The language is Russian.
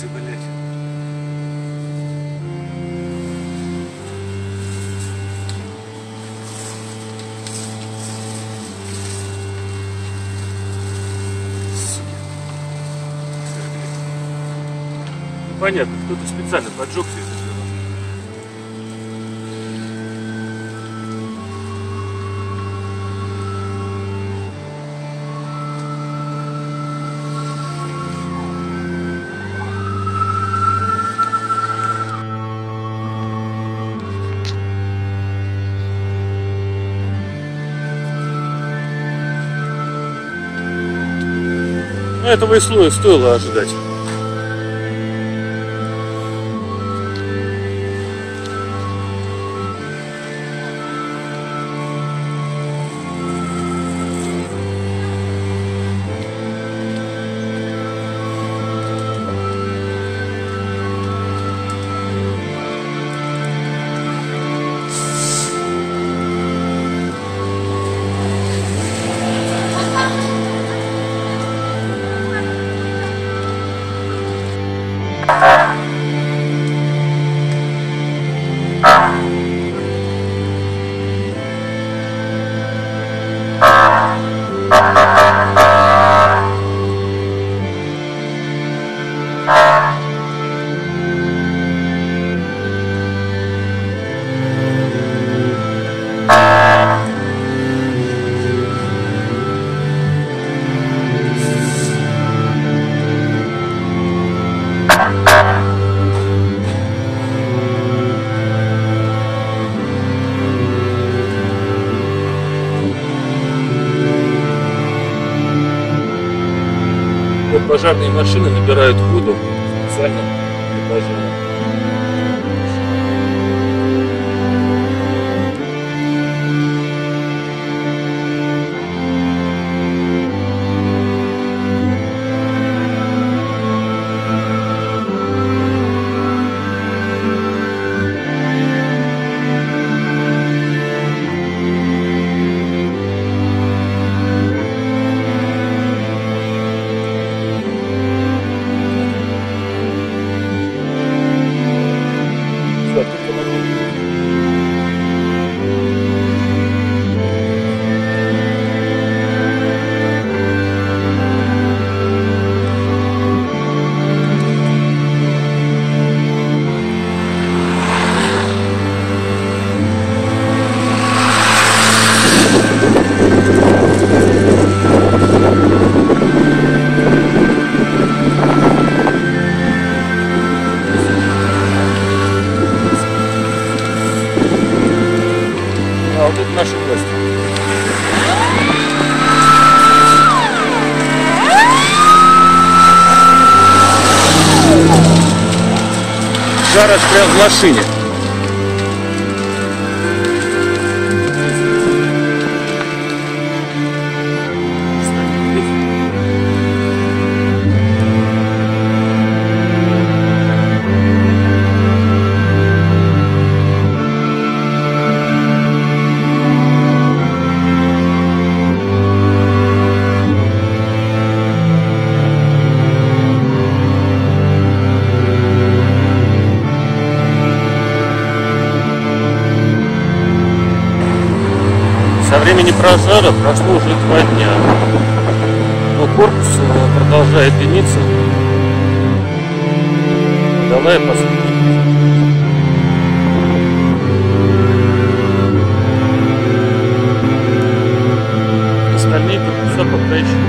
Баксы, блядь. Ну, понятно, кто-то специально поджег все это. Этого и стоило ожидать. Пожарные машины набирают воду специально для пожара. Жара прям в машине. Со времени прожара прошло уже 2 дня, но корпус продолжает дымиться. Давай посмотрим. Остальные корпуса пока еще.